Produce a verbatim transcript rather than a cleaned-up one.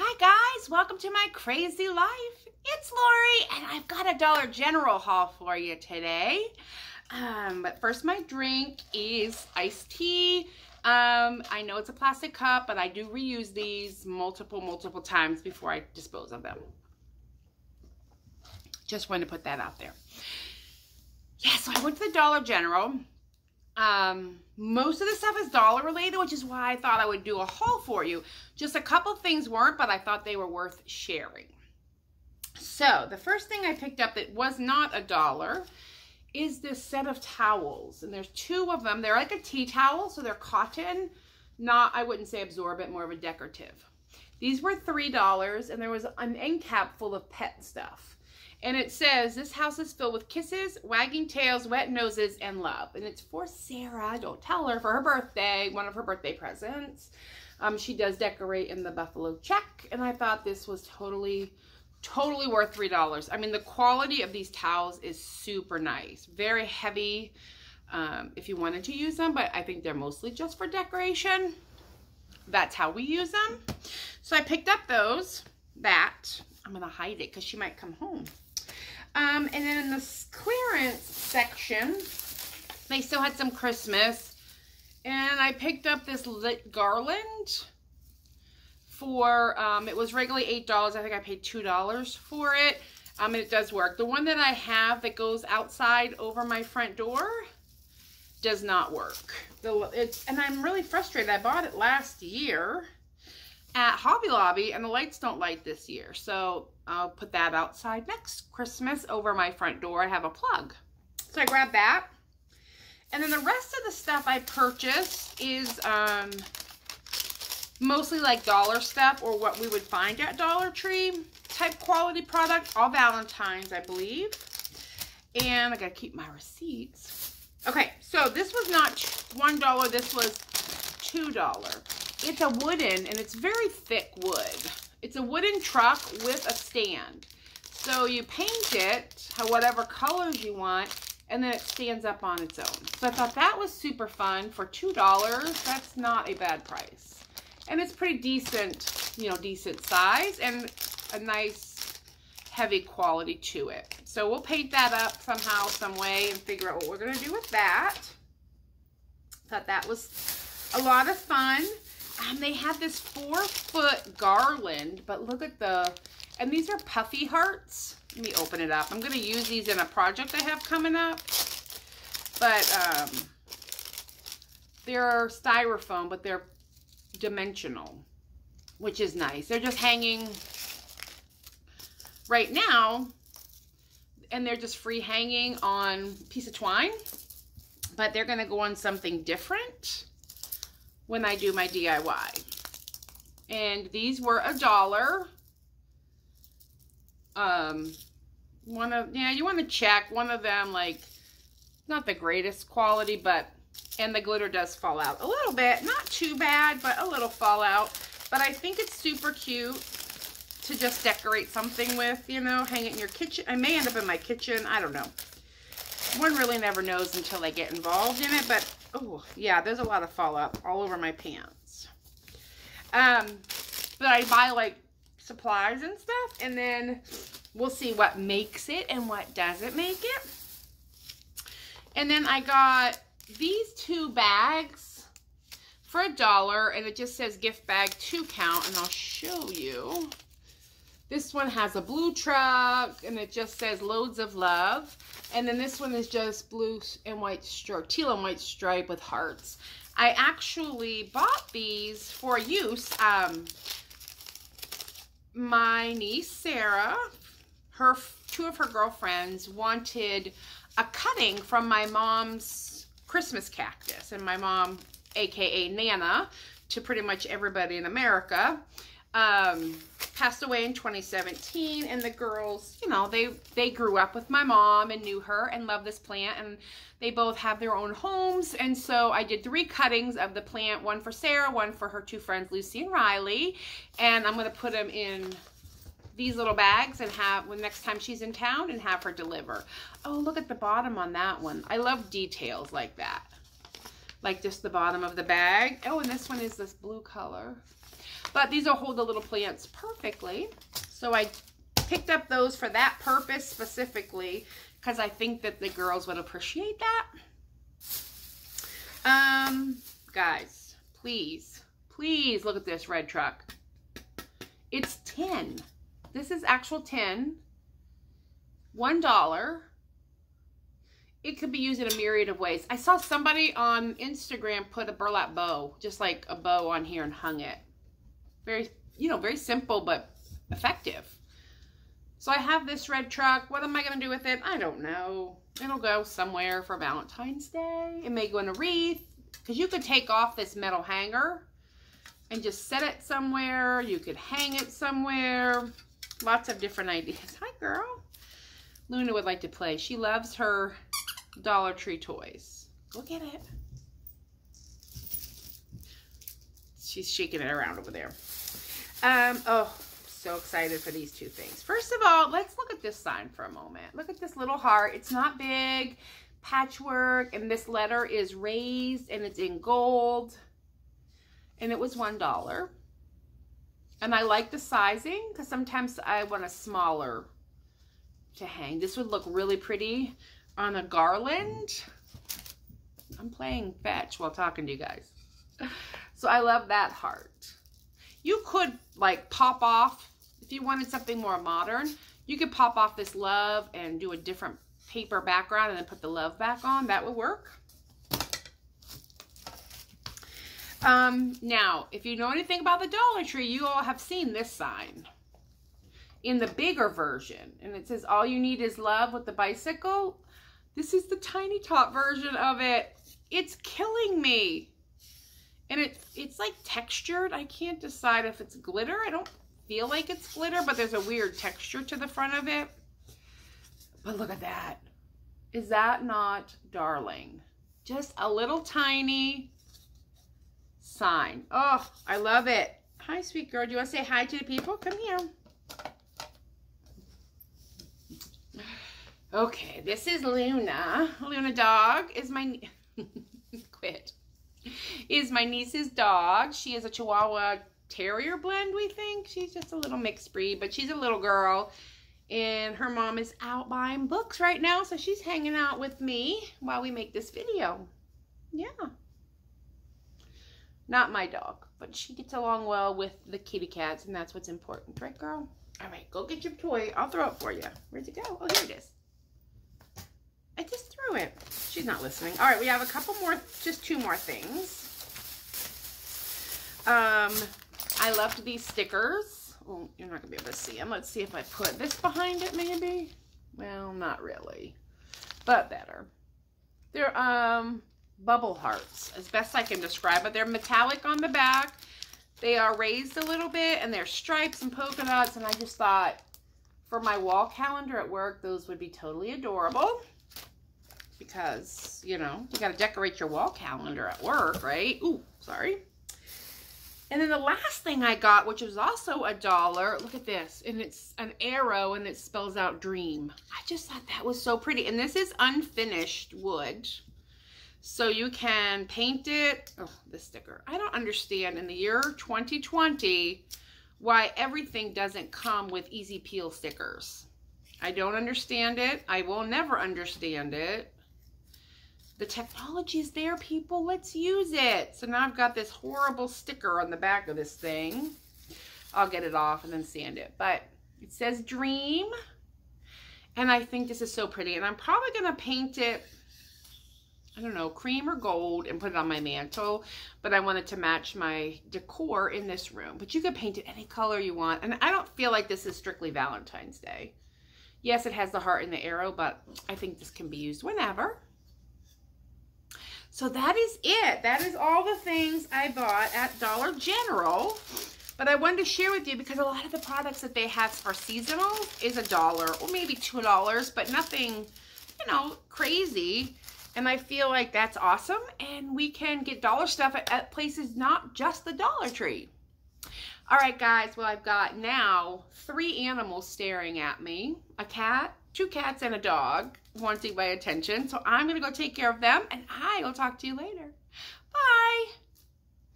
Hi guys, welcome to my crazy life. It's Lori and I've got a Dollar General haul for you today. Um, but first my drink is iced tea. Um, I know it's a plastic cup, but I do reuse these multiple, multiple times before I dispose of them. Just wanted to put that out there. Yeah, so I went to the Dollar General. Um, most of the stuff is dollar related, which is why I thought I would do a haul for you. Just a couple things weren't, but I thought they were worth sharing. So the first thing I picked up that was not a dollar is this set of towels. And there's two of them. They're like a tea towel, so they're cotton, not, I wouldn't say absorbent, more of a decorative. These were three dollars and there was an end cap full of pet stuff. And it says, this house is filled with kisses, wagging tails, wet noses, and love. And it's for Sarah, don't tell her, for her birthday, one of her birthday presents. Um, she does decorate in the Buffalo check. And I thought this was totally, totally worth three dollars. I mean, the quality of these towels is super nice. Very heavy um, if you wanted to use them, but I think they're mostly just for decoration. That's how we use them. So I picked up those, that. I'm going to hide it because she might come home. Um, and then in the clearance section, they still had some Christmas. And I picked up this lit garland for, um, it was regularly eight dollars. I think I paid two dollars for it. Um, and it does work. The one that I have that goes outside over my front door does not work. The, it's, and I'm really frustrated. I bought it last year at Hobby Lobby and the lights don't light this year. So I'll put that outside next Christmas over my front door. I have a plug. So I grabbed that. And then the rest of the stuff I purchased is um, mostly like dollar stuff or what we would find at Dollar Tree type quality product. All Valentine's, I believe. And I gotta keep my receipts. Okay, so this was not one dollar. This was two dollars. It's a wooden, and it's very thick wood. It's a wooden truck with a stand. So you paint it whatever colors you want, and then it stands up on its own. So I thought that was super fun for two dollars. That's not a bad price. And it's pretty decent, you know, decent size and a nice heavy quality to it. So we'll paint that up somehow, some way, and figure out what we're going to do with that. Thought that was a lot of fun. Um, they have this four foot garland, but look at the, and these are puffy hearts. Let me open it up. I'm going to use these in a project I have coming up, but um, they're styrofoam, but they're dimensional, which is nice. They're just hanging right now and they're just free hanging on a piece of twine, but they're going to go on something different when I do my D I Y. And these were a dollar. Um, one of, yeah, you want to check one of them, like not the greatest quality, but, and the glitter does fall out a little bit, not too bad, but a little fallout. But I think it's super cute to just decorate something with, you know, hang it in your kitchen. I may end up in my kitchen, I don't know. One really never knows until they get involved in it, but oh yeah, there's a lot of fallout all over my pants. Um, but I buy like supplies and stuff, and then we'll see what makes it and what doesn't make it. And then I got these two bags for a dollar, and it just says gift bag two count, and I'll show you. This one has a blue truck, and it just says loads of love. And then this one is just blue and white stripe, teal and white stripe with hearts. I actually bought these for use. Um, my niece, Sarah, her two of her girlfriends wanted a cutting from my mom's Christmas cactus. And my mom, A K A Nana, to pretty much everybody in America, um, passed away in twenty seventeen, and the girls, you know, they they grew up with my mom and knew her and loved this plant, and they both have their own homes. And so I did three cuttings of the plant, one for Sarah, one for her two friends Lucy and Riley, and I'm going to put them in these little bags and have when well, next time she's in town and have her deliver. Oh, look at the bottom on that one. I love details like that, like just the bottom of the bag. Oh, and this one is this blue color. but these will hold the little plants perfectly. So I picked up those for that purpose specifically because I think that the girls would appreciate that. Um, guys, please, please look at this red truck. It's tin. This is actual tin. One dollar. It could be used in a myriad of ways. I saw somebody on Instagram put a burlap bow, just like a bow on here, and hung it. Very, you know, very simple but effective. So I have this red truck. What am I going to do with it? I don't know. It'll go somewhere for Valentine's Day. It may go in a wreath, because you could take off this metal hanger and just set it somewhere. You could hang it somewhere. Lots of different ideas. Hi, girl. Luna would like to play. She loves her Dollar Tree toys. Go get it. She's shaking it around over there. Um, oh, so excited for these two things. First of all, let's look at this sign for a moment. Look at this little heart. It's not big. Patchwork. And this letter is raised and it's in gold. And it was one dollar. And I like the sizing because sometimes I want a smaller to hang. This would look really pretty on a garland. I'm playing fetch while talking to you guys. So I love that heart. You could like pop off, if you wanted something more modern, you could pop off this love and do a different paper background and then put the love back on. That would work. Um, now, if you know anything about the Dollar Tree, you all have seen this sign in the bigger version. And it says, all you need is love with the bicycle. This is the tiny top version of it. It's killing me. And it, it's like textured. I can't decide if it's glitter. I don't feel like it's glitter, but there's a weird texture to the front of it. But look at that. Is that not darling? Just a little tiny sign. Oh, I love it. Hi, sweet girl. Do you want to say hi to the people? Come here. Okay, this is Luna. Luna dog is my quit. Is my niece's dog. She is a Chihuahua-Terrier blend, we think. She's just a little mixed breed, but she's a little girl. And her mom is out buying books right now, so she's hanging out with me while we make this video. Yeah. Not my dog, but she gets along well with the kitty cats, and that's what's important. Right, girl? All right, go get your toy. I'll throw it for you. Where'd it go? Oh, here it is. I just threw it. She's not listening. All right, we have a couple more, just two more things. Um, I loved these stickers. Well, you're not going to be able to see them. Let's see if I put this behind it, maybe. Well, not really, but better. They're um, bubble hearts, as best I can describe it. They're metallic on the back. They are raised a little bit, and they're stripes and polka dots, and I just thought for my wall calendar at work, those would be totally adorable. Because, you know, you got to decorate your wall calendar at work, right? Ooh, sorry. And then the last thing I got, which was also a dollar, look at this. And it's an arrow, and it spells out dream. I just thought that was so pretty. And this is unfinished wood. So you can paint it. Oh, this sticker. I don't understand in the year twenty twenty why everything doesn't come with easy peel stickers. I don't understand it. I will never understand it. The technology is there, people. Let's use it. So now I've got this horrible sticker on the back of this thing. I'll get it off and then sand it. But it says dream. And I think this is so pretty. And I'm probably going to paint it, I don't know, cream or gold and put it on my mantle. But I want it to match my decor in this room. But you could paint it any color you want. And I don't feel like this is strictly Valentine's Day. Yes, it has the heart and the arrow, but I think this can be used whenever. So that is it. That is all the things I bought at Dollar General. But I wanted to share with you because a lot of the products that they have for seasonal is a dollar or maybe two dollars, but nothing, you know, crazy. And I feel like that's awesome. And we can get dollar stuff at, at places, not just the Dollar Tree. All right, guys, well, I've got now three animals staring at me, a cat, two cats, and a dog wanting my attention. So I'm going to go take care of them, and I will talk to you later. Bye.